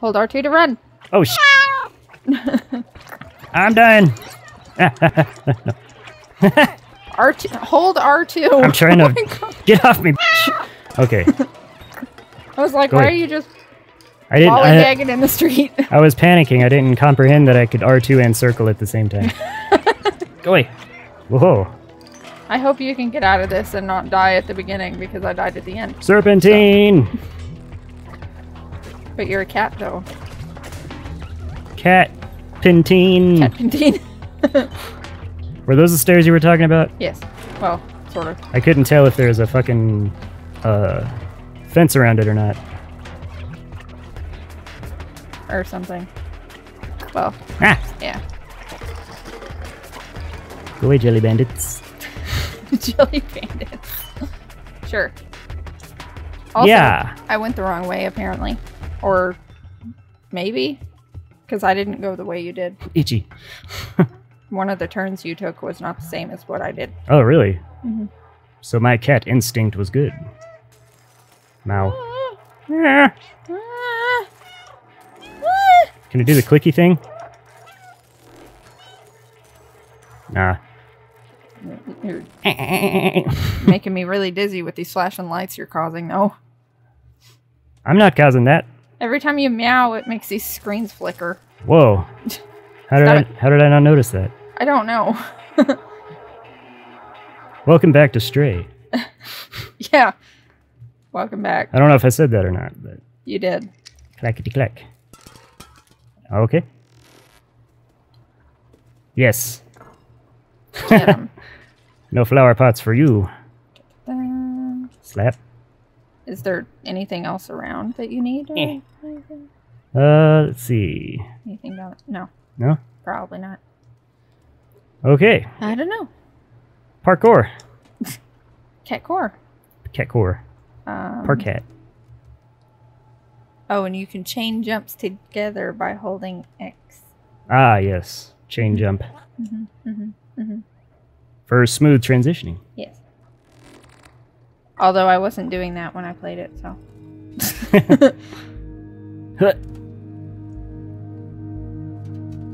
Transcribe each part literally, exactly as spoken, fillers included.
Hold R two to run. Oh, sh I'm done. R two, hold R two. I'm trying to oh get off me. Okay. I was like, Go why ahead. are you just I didn't, lollygagging I, in the street? I was panicking. I didn't comprehend that I could R two and circle at the same time. Go away. Whoa. I hope you can get out of this and not die at the beginning, because I died at the end. Serpentine! So. But you're a cat, though. Cat. Pentine. Cat Pentine. Were those the stairs you were talking about? Yes. Well, sort of. I couldn't tell if there was a fucking uh, fence around it or not. Or something. Well, ah. yeah. Go away, jelly bandits. Jelly bandits. Sure. Also, yeah. I went the wrong way, apparently. Or maybe? Because I didn't go the way you did. Itchy. One of the turns you took was not the same as what I did. Oh, really? Mm-hmm. So my cat instinct was good. Now. Ah. Ah. Ah. Can I do the clicky thing? Nah. You're making me really dizzy with these flashing lights you're causing, though. I'm not causing that. Every time you meow, it makes these screens flicker. Whoa. How did I, how did I not notice that? I don't know. Welcome back to Stray. Yeah. Welcome back. I don't know if I said that or not, but... You did. Clackety-clack. Okay. Yes. Get him. No flower pots for you. Um, Slap. Is there anything else around that you need? Eh. Uh, let's see. Anything down? No. No? Probably not. Okay. I don't know. Parkour. Catcore. Catcore. Um, Parkat. Oh, and you can chain jumps together by holding X. Ah, yes. Chain jump. Mm-hmm, mm-hmm, mm-hmm. For smooth transitioning. Yes. Although I wasn't doing that when I played it, so.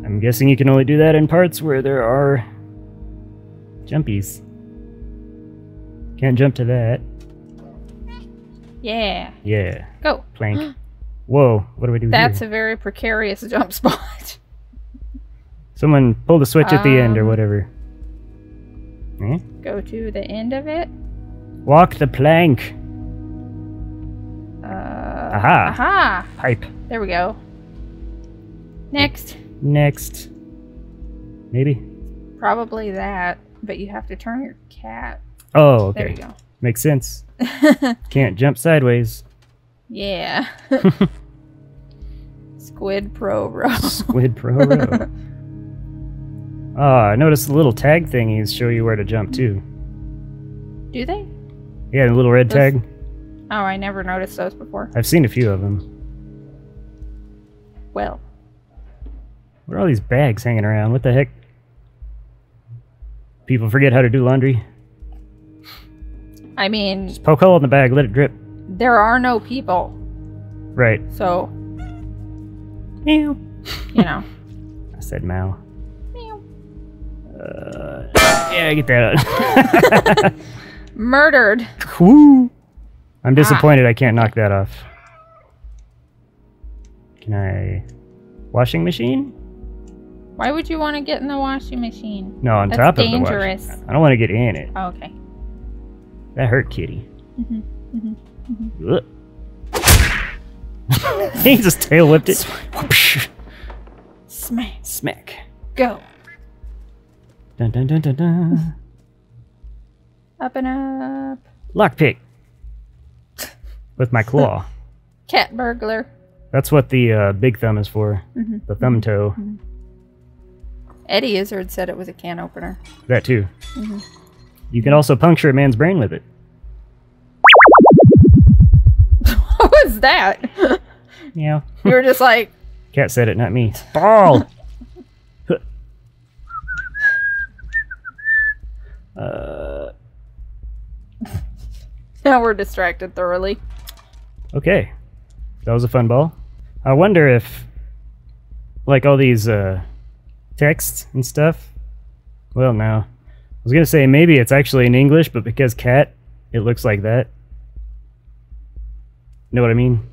I'm guessing you can only do that in parts where there are jumpies. Can't jump to that. Yeah. Yeah. Go. Plank. Whoa, what do I do That's here? a very precarious jump spot. Someone pull the switch um, at the end or whatever. Hmm? Go to the end of it. Walk the plank. Uh, aha. Aha. Pipe. There we go. Next. Next. Maybe. Probably that, but you have to turn your cat. Oh, okay. There you go. Makes sense. Can't jump sideways. Yeah. Squid Pro Row. Squid Pro Row. Oh, I noticed the little tag thingies show you where to jump, too. Do they? Yeah, the little red those... tag. Oh, I never noticed those before. I've seen a few of them. Well. What are all these bags hanging around? What the heck? People forget how to do laundry. I mean... Just poke a hole in the bag, let it drip. There are no people. Right. So... Meow. You know. I said meow. Uh, yeah, get that out. Murdered. Woo. I'm disappointed ah. I can't knock that off. Can I... Washing machine? Why would you want to get in the washing machine? No, on That's top of dangerous. the washing. I don't want to get in it. Oh, okay. That hurt, kitty. Mm-hmm, mm-hmm, mm-hmm. He just tail whipped it. Smack. Smack. Go. Dun, dun, dun, dun, dun. Up and up. Lockpick. With my claw. Cat burglar. That's what the uh, big thumb is for. Mm-hmm. The thumb toe. Mm-hmm. Eddie Izzard said it was a can opener. That too. Mm-hmm. You can also puncture a man's brain with it. What was that? Yeah. You were just like... Cat said it, not me. Ball! Uh. Now we're distracted thoroughly. Okay. That was a fun ball. I wonder if, like, all these uh, texts and stuff. Well, no. I was going to say maybe it's actually in English, but because cat, it looks like that. Know what I mean?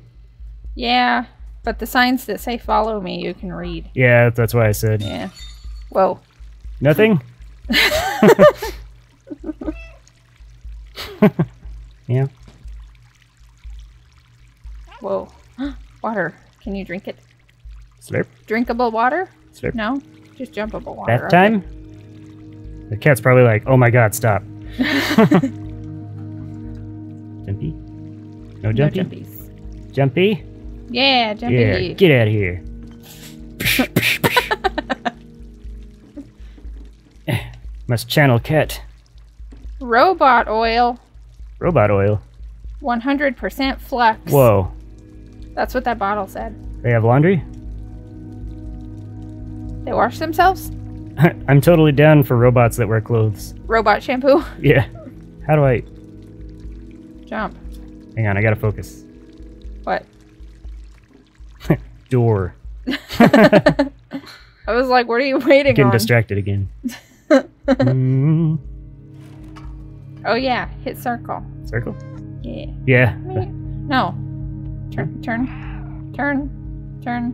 Yeah, but the signs that say follow me, you can read. Yeah, that's why I said. Yeah. Whoa. Nothing? Yeah. Whoa. Water. Can you drink it? Slurp. Drinkable water? Slurp. No? Just jumpable water. Bath time? Okay. The cat's probably like, oh my god, stop. Jumpy? No jumpy? No jumpies. Jumpy? Yeah, jumpy. Yeah, get out of here. Must channel cat. Robot oil. Robot oil. one hundred percent flux. Whoa. That's what that bottle said. They have laundry? They wash themselves? I'm totally down for robots that wear clothes. Robot shampoo? Yeah. How do I... Jump. Hang on, I gotta focus. What? Door. I was like, what are you waiting Getting on? Getting distracted again. mm. Oh yeah, hit circle. Circle? Yeah. Yeah. No. Turn, turn, turn, turn.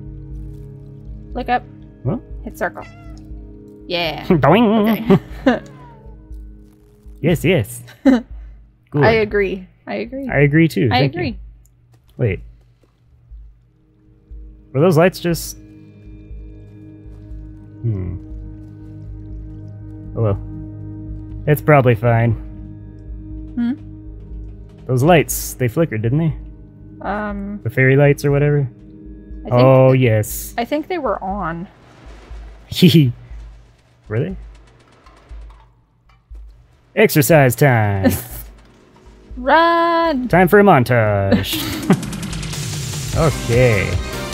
Look up. What? Hit circle. Yeah. Doing. Okay. Yes, yes. Good. I agree. I agree. I agree too. I Thank agree. You. Wait. Were those lights just? Hmm. Hello. It's probably fine. Hmm. Those lights, they flickered, didn't they? Um, the fairy lights or whatever? I think, oh, yes. I think they were on. Hee. Were they? Exercise time. Run. Time for a montage. Okay.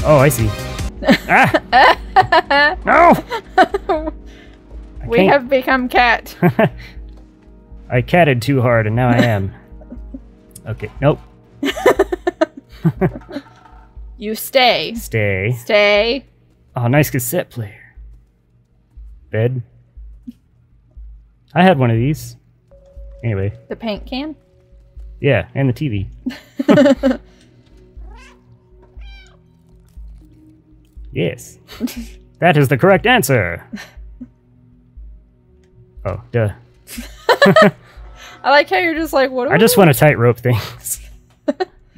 Oh, I see. Ah! No! We can't. Have become cat. I catted too hard and now I am. Okay. Nope. You stay. Stay. Stay. Oh, nice cassette player. Bed. I had one of these. Anyway. The paint can? Yeah, and the T V. Yes. That is the correct answer. Oh, duh. I like how you're just like, what do I I just want to tightrope things.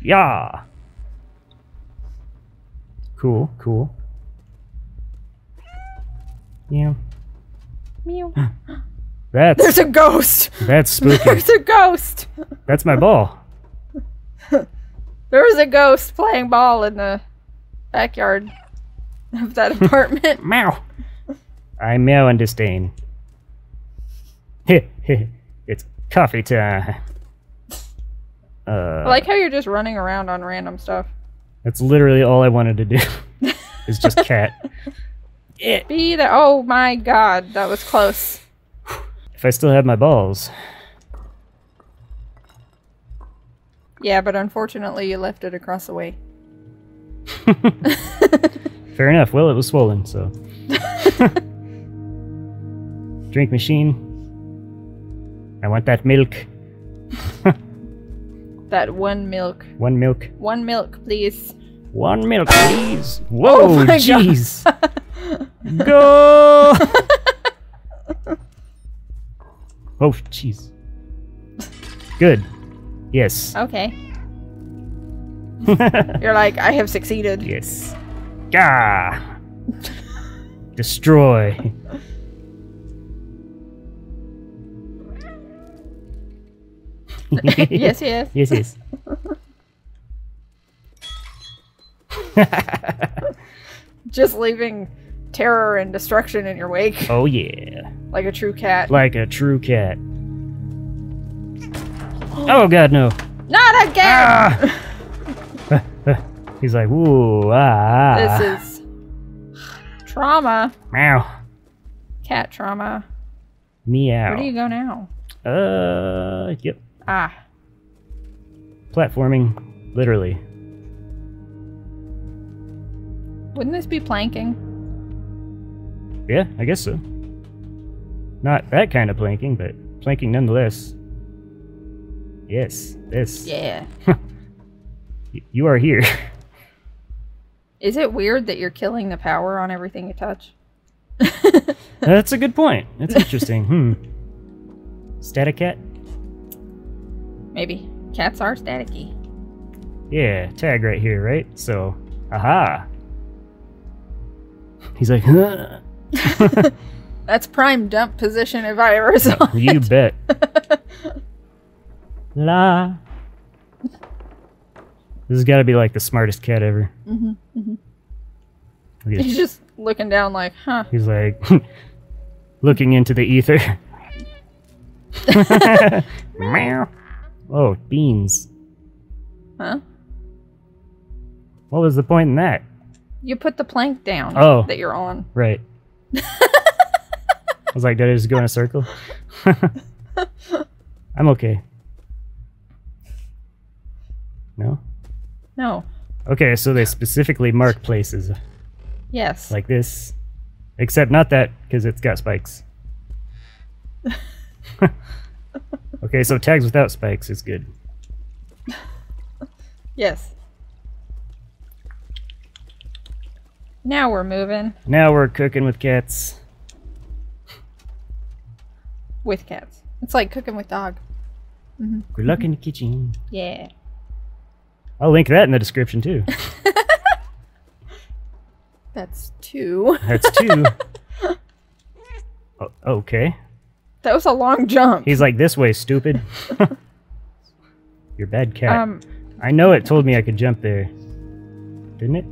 Yeah. Cool, cool. Yeah. Meow. That's, There's a ghost! That's spooky. There's a ghost! That's my ball. There was a ghost playing ball in the backyard of that apartment. Meow. I meow in disdain. It's coffee time. Uh, I like how you're just running around on random stuff. That's literally all I wanted to do. Is just cat. It. Be the oh my god, that was close. If I still had my balls. Yeah, but unfortunately you left it across the way. Fair enough. Well, it was swollen, so. Drink machine. I want that milk. That one milk. One milk. One milk, please. One milk, please. Whoa, jeez. Oh go. Oh, jeez. Good. Yes. Okay. You're like, I have succeeded. Yes. Gah. Destroy. Yes, yes. Yes, yes. Just leaving terror and destruction in your wake. Oh, yeah. Like a true cat. Like a true cat. Oh, God, no. Not again! Ah! He's like, woo, ah. This is trauma. Meow. Cat trauma. Meow. Where do you go now? Uh, yep. Ah. Platforming, literally. Wouldn't this be planking? Yeah, I guess so. Not that kind of planking, but planking nonetheless. Yes, this. Yeah. You are here. Is it weird that you're killing the power on everything you touch? That's a good point. That's interesting. Hmm. Static cat? Maybe. Cats are staticky. Yeah, tag right here, right? So, aha. He's like, huh. That's prime dump position if I ever saw it. You bet. La. This has got to be like the smartest cat ever. Mm-hmm, mm-hmm. He's this. Just looking down like, huh. He's like, looking into the ether. Meow. Oh, beans. Huh? What was the point in that? You put the plank down oh, that you're on. Right. I was like, did I just go in a circle? I'm okay. No? No. Okay, so they specifically mark places. Yes. Like this. Except not that, because it's got spikes. Okay, so tags without spikes is good. Yes. Now we're moving. Now we're cooking with cats. With cats. It's like cooking with dog. Mm-hmm. Good luck in the kitchen. Yeah. I'll link that in the description, too. That's two. That's two. Oh, okay. That was a long jump. He's like, this way, stupid. You're a bad cat. Um, I know it told me I could jump there. Didn't it?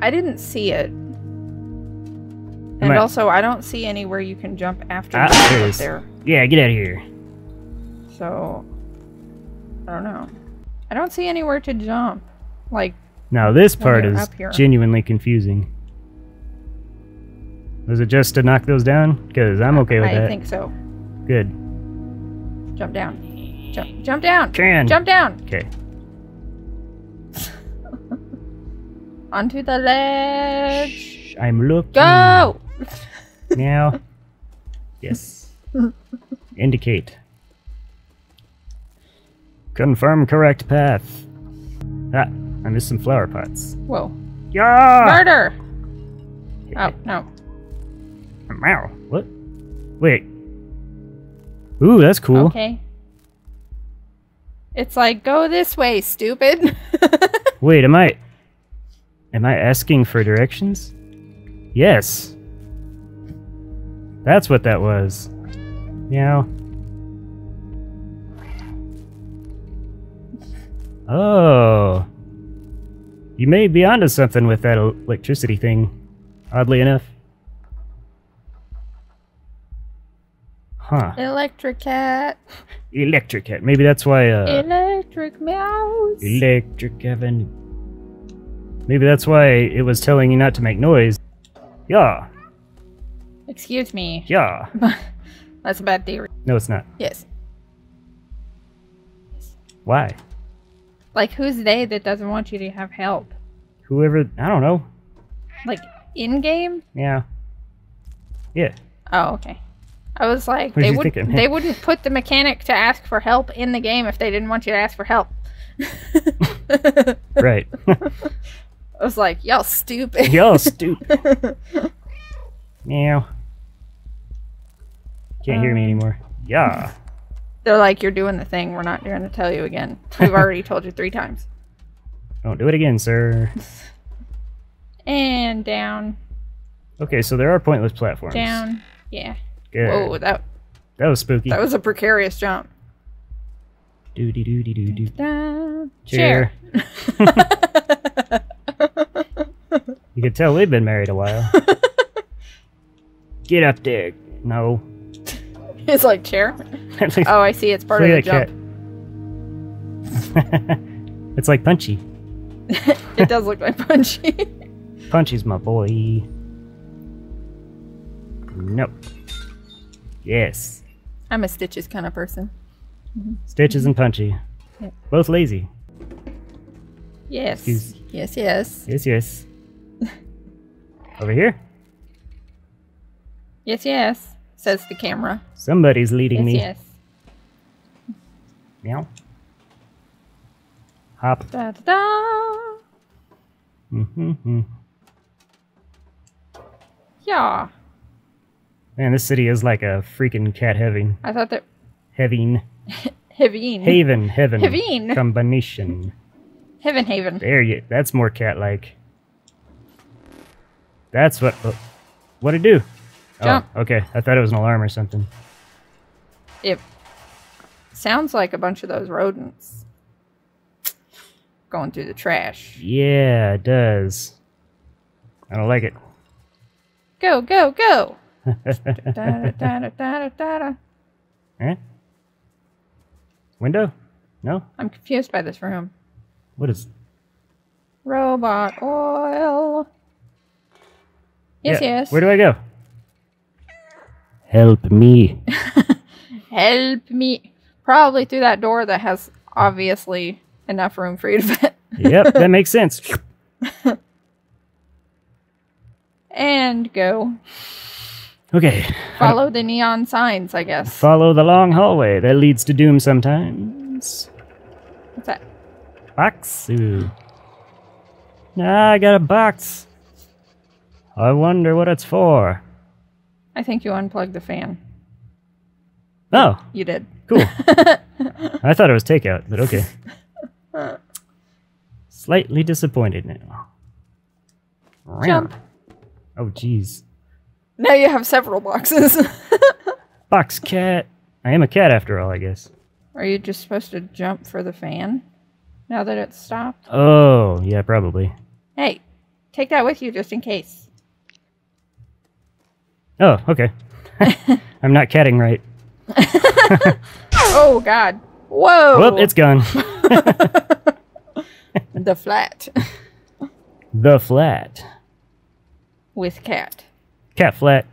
I didn't see it. Am and I... also, I don't see anywhere you can jump after ah, you get there. Yeah, get out of here. So, I don't know. I don't see anywhere to jump. Like, now this part is genuinely confusing. Was it just to knock those down? Because I'm okay with that. I think so. Good. Jump down. Jump, jump down. Can. Jump down. Okay. Onto the ledge. Shh, I'm looking. Go. Now. Yes. Indicate. Confirm correct path. Ah, I missed some flower pots. Whoa. Yeah! Murder! Yeah. Oh, no. Wow, what? Wait. Ooh, that's cool. Okay. It's like, go this way, stupid. Wait, am I... Am I asking for directions? Yes. That's what that was. Meow. Oh. You may be onto something with that electricity thing, oddly enough. Huh. Electric cat. Electric cat. Maybe that's why, uh... Electric mouse. Electric Avenue. Maybe that's why it was telling you not to make noise. Yeah. Excuse me. Yeah. That's a bad theory. No, it's not. Yes. Why? Like, who's they that doesn't want you to have help? Whoever, I don't know. Like, in-game? Yeah. Yeah. Oh, okay. I was like, they, would, they wouldn't put the mechanic to ask for help in the game if they didn't want you to ask for help. Right. I was like, y'all stupid. Y'all stupid. Meow. Can't um, hear me anymore. Yeah. They're like, you're doing the thing. We're not going to tell you again. We've already told you three times. Don't do it again, sir. And down. Okay, so there are pointless platforms. Down. Yeah. Good. Whoa, that, that was spooky. That was a precarious jump. Doody doody doo doo. -doo. Chair. You can tell we've been married a while. Get up there. No. It's like chair. Oh, I see. It's part of the jump. It's like Punchy. It does look like Punchy. Punchy's my boy. Nope. Yes. I'm a Stitches kind of person. Mm-hmm. Stitches and Punchy. Yep. Both lazy. Yes. Excuse. Yes, yes. Yes, yes. Over here? Yes, yes, says the camera. Somebody's leading yes, me. Yes, yes. Meow. Hop. Da, da, da. Mm-hmm. Yeah. Man, this city is like a freaking cat heaven. I thought that... Heaven. Heaven. Haven. Heaven. Heaven. Combination. Heaven haven. There you... That's more cat-like. That's what... Uh, what'd it do? Jump. Oh, okay. I thought it was an alarm or something. It sounds like a bunch of those rodents going through the trash. Yeah, it does. I don't like it. Go, go, go! da, da, da, da, da, da. Eh? Window? No? I'm confused by this room. What is... Robot oil. Yes, yeah. Yes. Where do I go? Help me. Help me. Probably through that door that has obviously enough room for you to fit. Yep, that makes sense. And go. Okay. Follow the neon signs, I guess. Follow the long hallway that leads to doom sometimes. What's that? Box. Ooh. Ah, I got a box. I wonder what it's for. I think you unplugged the fan. Oh. You did. Cool. I thought it was takeout, but okay. Slightly disappointed now. Jump. Oh, jeez. Now you have several boxes. Box cat. I am a cat after all, I guess. Are you just supposed to jump for the fan now that it's stopped? Oh, yeah, probably. Hey, take that with you just in case. Oh, okay. I'm not catting right. Oh, God. Whoa. Well, it's gone. The flat. The flat. With cat. Cat flat.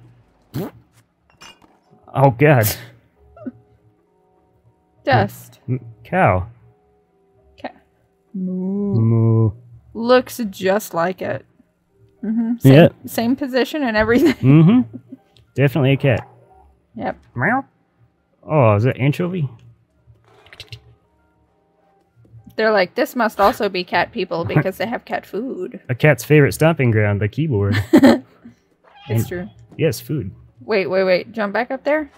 Oh, God. Dust. M cow. Cat. Moo. Moo. Looks just like it. Mm-hmm. Same, yep. Same position and everything. Mm-hmm. Definitely a cat. Yep. Meow. Oh, is that anchovy? They're like, this must also be cat people because they have cat food. A cat's favorite stomping ground, the keyboard. It's and, true. Yes, food. Wait, wait, wait. Jump back up there.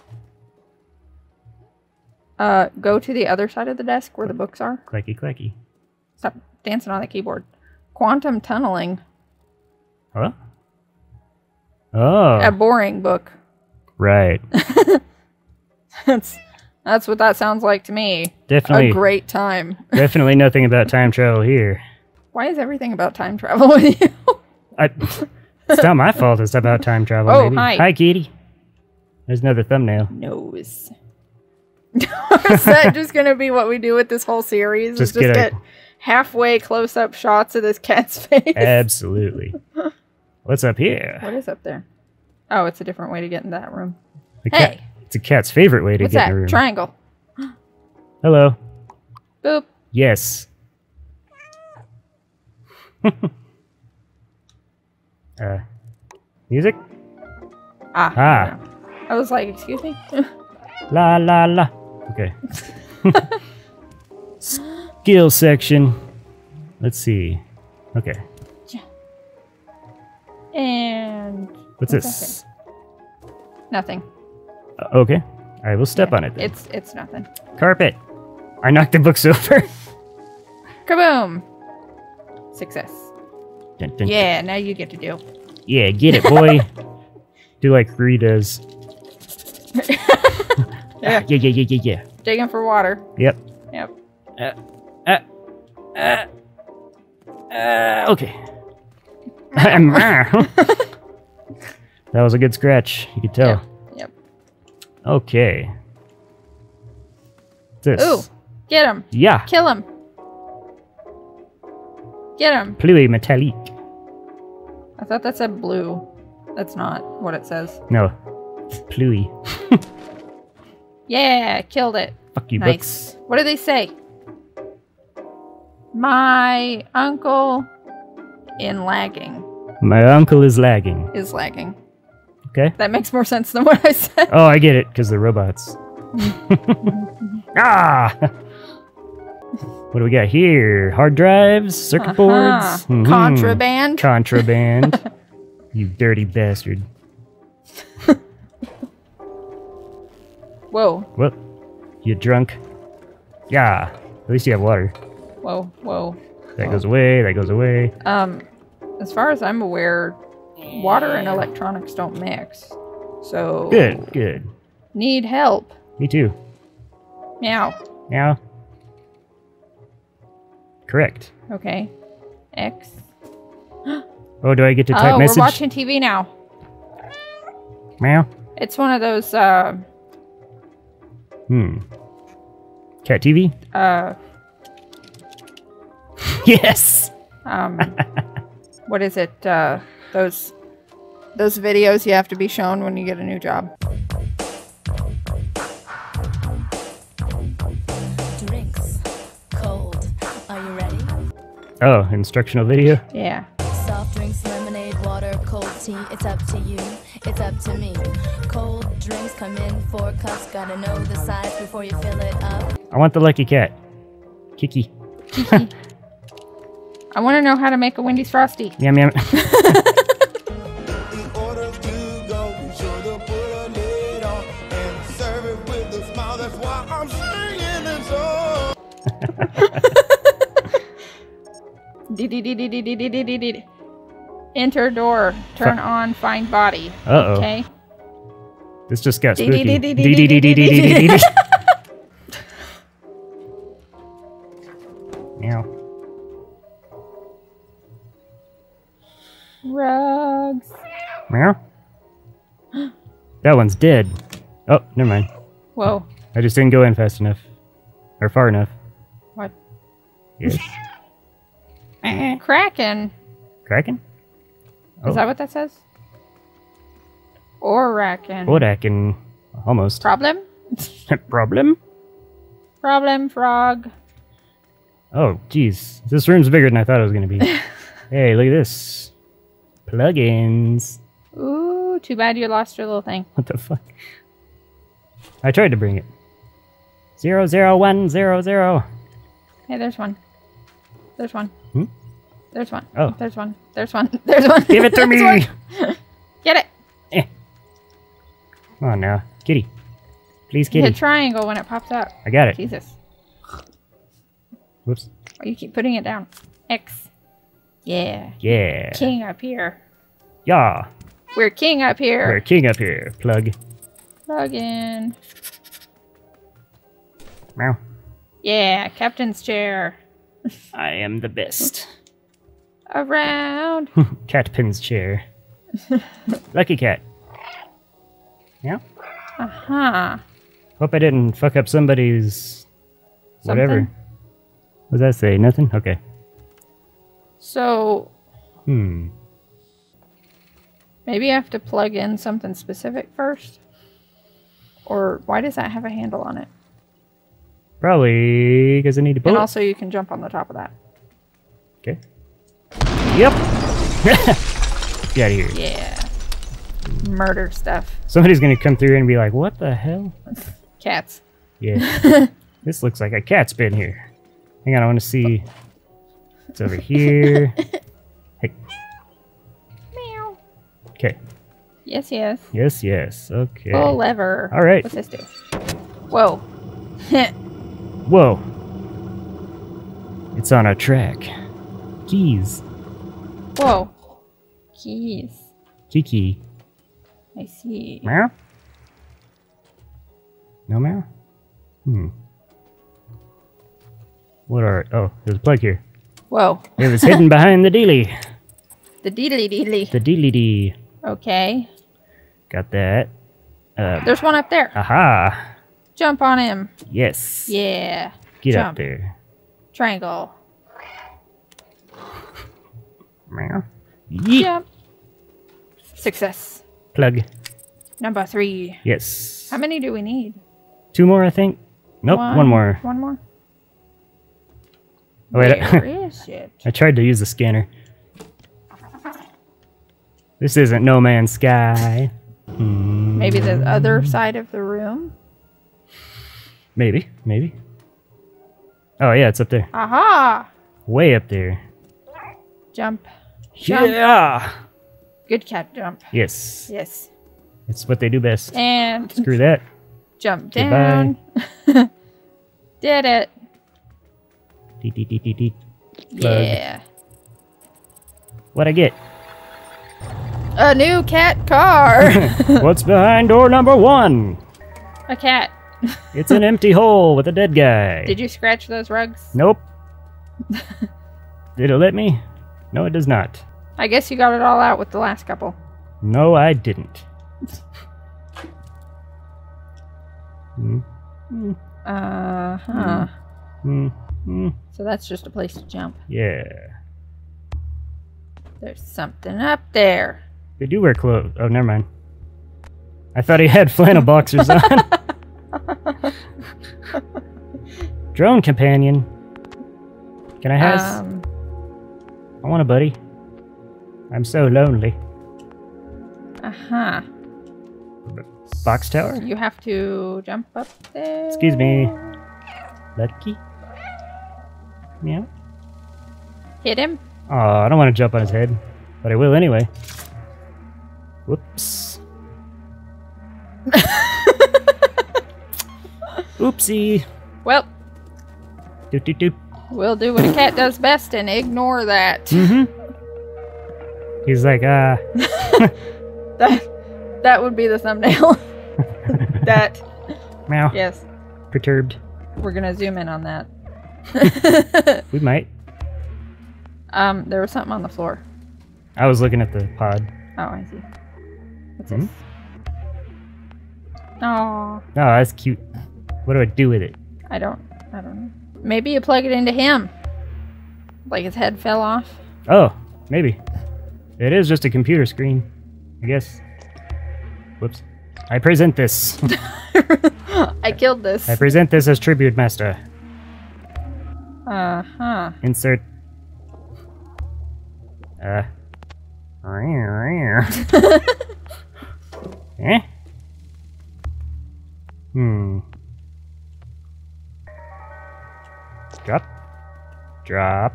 Uh, go to the other side of the desk where the books are. Clacky, clacky. Stop dancing on the keyboard. Quantum tunneling. Huh? Oh. A boring book. Right. That's that's what that sounds like to me. Definitely. A great time. Definitely nothing about time travel here. Why is everything about time travel with you? I... It's not my fault. It's about time travel. Oh, maybe. Hi. Hi, kitty. There's another thumbnail. Nose. Is that just going to be what we do with this whole series? Just, just get, get a... halfway close-up shots of this cat's face? Absolutely. What's up here? What is up there? Oh, it's a different way to get in that room. A hey! Cat, it's a cat's favorite way to What's get that? in the room. Triangle. Hello. Boop. Yes. Uh, music? Ah. Ah. I was like, excuse me? La la la. Okay. Skill section. Let's see. Okay. Yeah. And... What's, what's this? Nothing. Uh, okay. I will step yeah, on it then. It's, it's nothing. Carpet. I knocked the books over. Kaboom. Success. Dun, dun, yeah, dun. Now you get to do. Yeah, get it, boy. Do like Ree does. Yeah. Ah, yeah, yeah, yeah, yeah, yeah. Digging for water. Yep. Yep. Uh, uh, uh, uh, okay. That was a good scratch. You could tell. Yep. Yep. Okay. This. Ooh, get him. Yeah. Kill him. Get him. Pluie metallique. I thought that said blue. That's not what it says. No. Pluie. Yeah, killed it. Fuck you, nice. Books. What do they say? My uncle in lagging. My uncle is lagging. Is lagging. Okay. That makes more sense than what I said. Oh, I get it, because they're robots. Ah! What do we got here? Hard drives, circuit uh-huh. boards. Mm-hmm. Contraband. Contraband. You dirty bastard. Whoa. Well, you drunk? Yeah. At least you have water. Whoa, whoa. That whoa. goes away, that goes away. Um, as far as I'm aware, water and electronics don't mix. So... Good, good. Need help. Me too. Meow. Meow. Correct. Okay. X. Oh, do I get to type oh, message? Oh, we're watching T V now. Meow. It's one of those, uh... Hmm. Cat T V? Uh... Yes! Um... What is it? Uh, those... Those videos you have to be shown when you get a new job. Drinks. Cold. Are you ready? Oh, instructional video? Yeah. Soft drinks, lemonade, water, cold tea. It's up to you. It's up to me. Cold drinks come in four cups. Gotta know the size before you fill it up. I want the lucky cat. Kiki. Kiki. I want to know how to make a Wendy's Frosty. Yum, yum. Enter door. Turn on find body. Uh-oh. Okay. This just got spooky. Meow. Rugs. Meow. That one's dead. Oh, never mind. Whoa. I just didn't go in fast enough. Or far enough. What? Yes. Kraken. Kraken? Oh. Is that what that says? Or Racken. Or Racken. Almost. Problem? Problem? Problem, frog. Oh, jeez. This room's bigger than I thought it was going to be. Hey, look at this. Plugins. Ooh, too bad you lost your little thing. What the fuck? I tried to bring it. Zero, zero, one, zero, zero. Hey, there's one. There's one. Hmm? There's one. Oh. There's one. There's one. There's one. Give it to me! Get it! Eh. Oh, no. Kitty. Please, kitty. Hit triangle when it pops up. I got it. Jesus. Whoops. Oh, you keep putting it down. X. Yeah. Yeah. King up here. Yeah. We're king up here. We're king up here. Plug. Plug in. Meow. Yeah. Captain's chair. I am the best. Around. Catpin's chair. Lucky cat. Yeah? Uh-huh. Hope I didn't fuck up somebody's... Something. Whatever. What does that say? Nothing? Okay. So... Hmm. Maybe I have to plug in something specific first? Or why does that have a handle on it? Probably because I need to pull it. And also you can jump on the top of that. Okay. Yep. Get out of here. Yeah. Murder stuff. Somebody's going to come through and be like, what the hell? Cats. Yeah. This looks like a cat's been here. Hang on, I want to see. It's over here. Hey. Meow. Okay. Yes, yes. Yes, yes. Okay. Full lever. All right. What's this do? Whoa. Whoa. It's on a track. Jeez. Whoa. Keys. Kiki. I see. Meow? No meow? Hmm. What are... Oh, there's a plug here. Whoa. It was hidden behind the dealie. The dealie dealie. The dealie dee. Okay. Got that. Um, there's one up there. Aha. Jump on him. Yes. Yeah. Get Jump. up there. Triangle. Meow. Yep. Success. Plug. Number three. Yes. How many do we need? Two more, I think. Nope, one, one more. One more? Oh, wait. Where is it? I tried to use the scanner. This isn't No Man's Sky. Maybe the other side of the room? Maybe, maybe. Oh, yeah, it's up there. Aha! Way up there. Jump. Jump. Yeah! Good cat jump. Yes. Yes. It's what they do best. And screw that. Jump down. Did it. Deet, deet, deet, deet. Yeah. What'd I get? A new cat car. What's behind door number one? A cat. It's an empty hole with a dead guy. Did you scratch those rugs? Nope. Did it let me? No, it does not. I guess you got it all out with the last couple. No, I didn't. Mm. Mm. Uh huh. Mm. Mm. So that's just a place to jump. Yeah. There's something up there. They do wear clothes. Oh, never mind. I thought he had flannel boxers on. Drone companion. Can I have? Um, I want a buddy. I'm so lonely. Uh huh. Box tower? You have to jump up there. Excuse me. Lucky? Yeah. Hit him. Oh, I don't want to jump on his head, but I will anyway. Whoops. Oopsie. Well. Doop, doop, doop. We'll do what a cat does best and ignore that. Mm-hmm. He's like, ah. Uh... that. That would be the thumbnail. That. Meow. Yes. Perturbed. We're gonna zoom in on that. We might. Um, there was something on the floor. I was looking at the pod. Oh, I see. What's hmm? this? Oh. Oh, that's cute. What do I do with it? I don't. I don't know. Maybe you plug it into him. Like his head fell off. Oh, maybe. It is just a computer screen, I guess. Whoops. I present this. I killed this. I present this as tribute, master. Uh-huh. Insert. Uh. Eh? Hmm. Drop. Drop.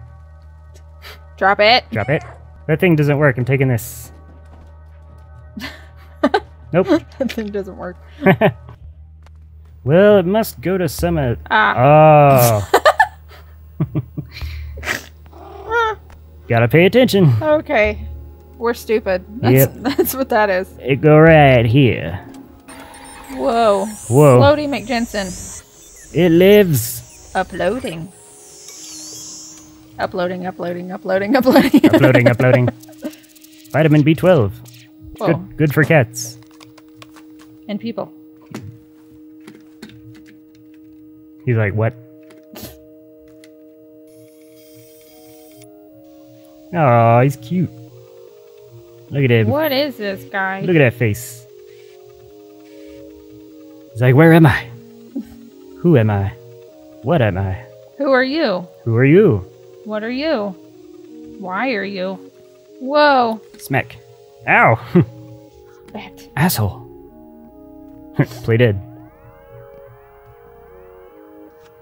Drop it. Drop it. That thing doesn't work. I'm taking this. Nope. That thing doesn't work. Well, it must go to some... Uh, ah. Oh. Gotta pay attention. Okay. We're stupid. That's, yep. That's what that is. It go right here. Whoa. Whoa. Floaty McJensen. It lives. Uploading. Uploading, uploading, uploading, uploading. Uploading, uploading. Vitamin B twelve. Whoa. Good, good for cats. And people. He's like, what? Aw, he's cute. Look at him. What is this guy? Look at that face. He's like, where am I? Who am I? What am I? Who are you? Who are you? What are you? Why are you? Whoa. Smack. Ow. Bat. Asshole. Play dead.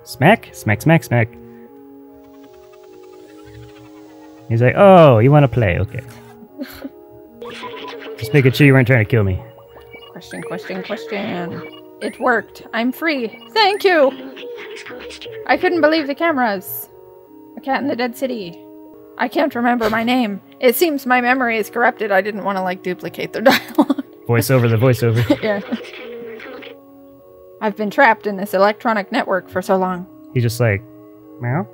Smack, smack, smack, smack. He's like, oh, you want to play? Okay. Just making sure you weren't trying to kill me. Question, question, question. It worked. I'm free. Thank you. I couldn't believe the cameras. A cat in the dead city. I can't remember my name. It seems my memory is corrupted. I didn't want to, like, duplicate their dialogue. Voiceover the voiceover. Yeah. I've been trapped in this electronic network for so long. He's just like, meow?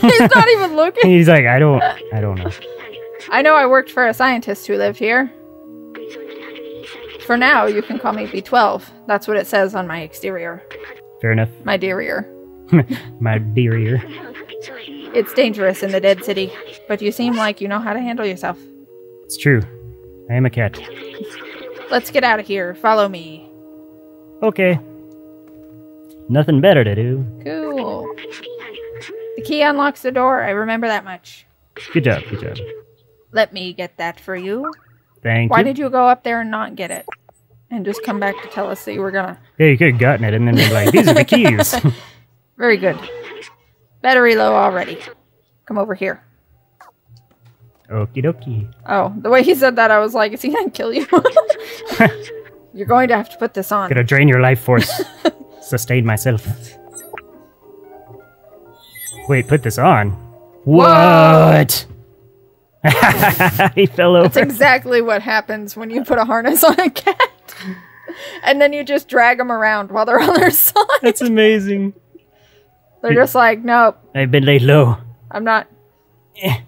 He's not even looking. He's like, I don't, I don't know. I know I worked for a scientist who lived here. For now, you can call me B twelve. That's what it says on my exterior. Fair enough. My dearier. My dearier. It's dangerous in the dead city, but you seem like you know how to handle yourself. It's true. I am a cat. Let's get out of here. Follow me. Okay. Nothing better to do. Cool. The key unlocks the door. I remember that much. Good job. Good job. Let me get that for you. Thank Why you. Why did you go up there and not get it? And just come back to tell us that you were gonna... Yeah, you could have gotten it and then been like, these are the keys. Very good. Battery low already. Come over here. Okie dokie. Oh, the way he said that, I was like, is he gonna kill you? You're going to have to put this on. Gonna drain your life force. Sustain myself. Wait, put this on? What? He fell over. That's exactly what happens when you put a harness on a cat. And then you just drag them around while they're on their side. That's amazing. They're just like, nope. I've been laid low. I'm not. Eh.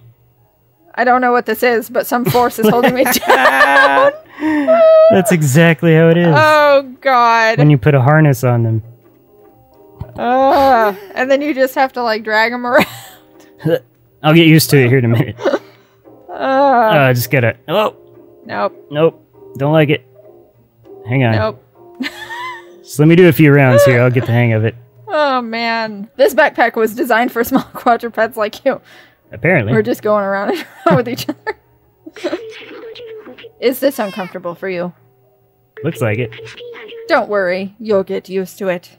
I don't know what this is, but some force is holding me down. That's exactly how it is. Oh, God. When you put a harness on them. Uh, and then you just have to, like, drag them around. I'll get used to it here in a minute. Uh, oh, I just gotta... Oh! Nope. Nope. Don't like it. Hang on. Nope. Just let me do a few rounds here. I'll get the hang of it. Oh, man. This backpack was designed for small quadrupeds like you. Apparently. We're just going around and around with each other. Is this uncomfortable for you? Looks like it. Don't worry. You'll get used to it.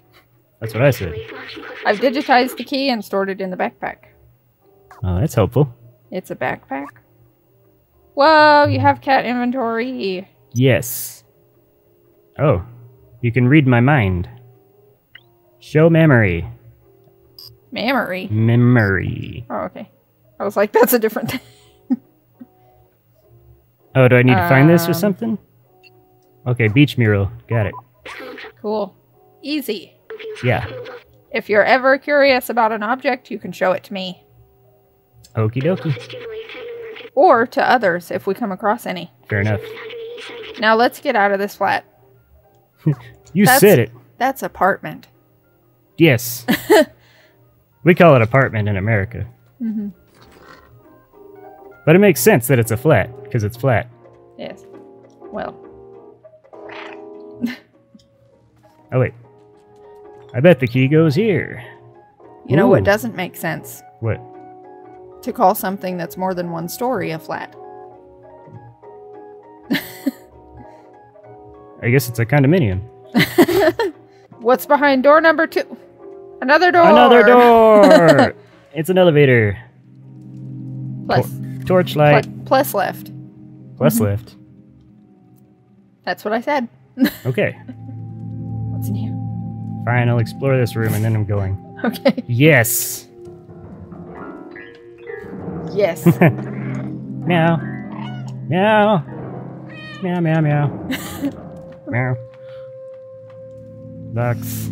That's what I said. I've digitized the key and stored it in the backpack. Oh, that's helpful. It's a backpack. Whoa, you have cat inventory. Yes. Oh, you can read my mind. Show memory. Memory? Memory. Oh, okay. I was like, that's a different thing. Oh, do I need um, to find this or something? Okay, beach mural. Got it. Cool. Easy. Yeah. If you're ever curious about an object, you can show it to me. Okie dokie. Or to others, if we come across any. Fair enough. Now let's get out of this flat. You that's, said it. That's apartment. Yes. We call it apartment in America. Mm-hmm. But it makes sense that it's a flat, because it's flat. Yes. Well. Oh, wait. I bet the key goes here. You Ooh. know what doesn't make sense? What? To call something that's more than one story a flat. I guess it's a condominium. What's behind door number two? Another door! Another door! It's an elevator. Plus. Tor torchlight. Pl plus left. Plus mm-hmm. left. That's what I said. Okay. What's in here? Fine, I'll explore this room and then I'm going. Okay. Yes! Yes. Meow. Meow. Meow, meow, meow. Meow. Ducks.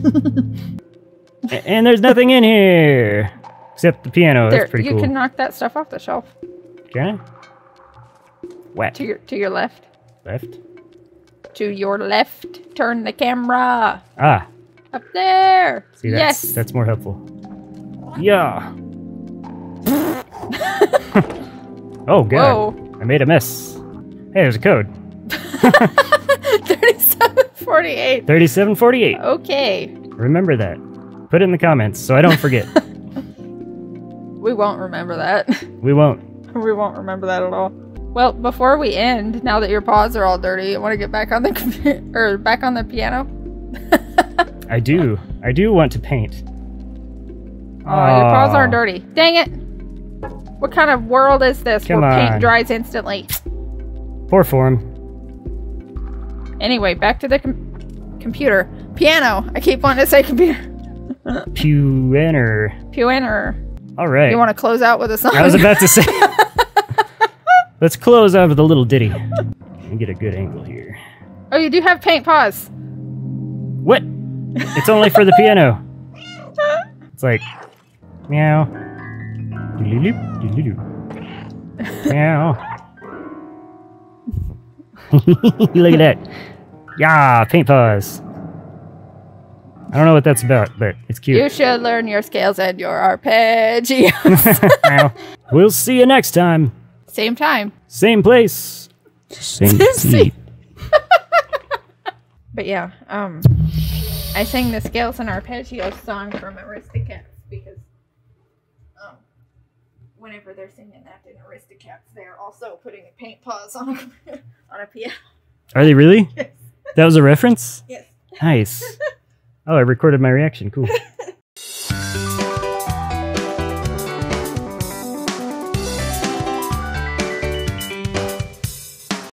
And there's nothing in here! Except the piano. There, that's pretty you cool. You can knock that stuff off the shelf. Can I? Wet. To your, to your left. Left? To your left. Turn the camera. Ah. Up there. See, that's, yes. That's more helpful. Yeah. Oh, God. Whoa. I made a mess. Hey, there's a code. thirty-seven forty-eight. thirty-seven forty-eight. Okay. Remember that. Put it in the comments so I don't forget. We won't remember that. We won't. We won't remember that at all. Well, before we end, now that your paws are all dirty, you want to get back on the computer, or back on the piano? I do. I do want to paint. Oh, Aww. Your paws aren't dirty. Dang it. What kind of world is this Come where paint on. dries instantly? Poor form. Anyway, back to the com computer. Piano. I keep wanting to say computer. Piano. Piano. All right. You want to close out with a song? I was about to say. Let's close out with a little ditty. Let me get a good angle here. Oh, you do have paint paws. What? It's only for the piano. It's like, meow. Meow. Look at that. Yeah, paint paws. I don't know what that's about, but it's cute. You should learn your scales and your arpeggios. We'll see you next time. Same time. Same place. Same seat. But yeah, um, I sang the scales and arpeggios song from Aristocats because whenever they're singing that in Aristocats, they're also putting a paint paws on them. on a piano. Are they really? Yes. That was a reference? Yes. Nice. Oh, I recorded my reaction. Cool.